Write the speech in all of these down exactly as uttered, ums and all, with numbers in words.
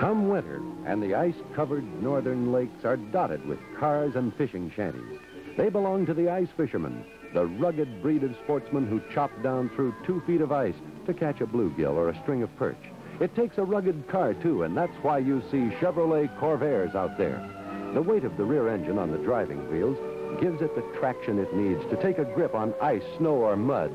Come winter, and the ice-covered northern lakes are dotted with cars and fishing shanties. They belong to the ice fishermen, the rugged breed of sportsmen who chop down through two feet of ice to catch a bluegill or a string of perch. It takes a rugged car, too, and that's why you see Chevrolet Corvairs out there. The weight of the rear engine on the driving wheels gives it the traction it needs to take a grip on ice, snow, or mud.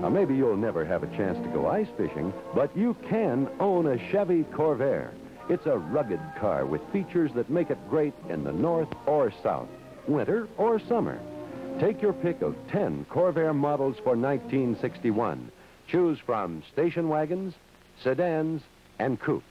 Now, maybe you'll never have a chance to go ice fishing, but you can own a Chevy Corvair. It's a rugged car with features that make it great in the north or south, winter or summer. Take your pick of ten Corvair models for nineteen sixty-one. Choose from station wagons, sedans, and coupes.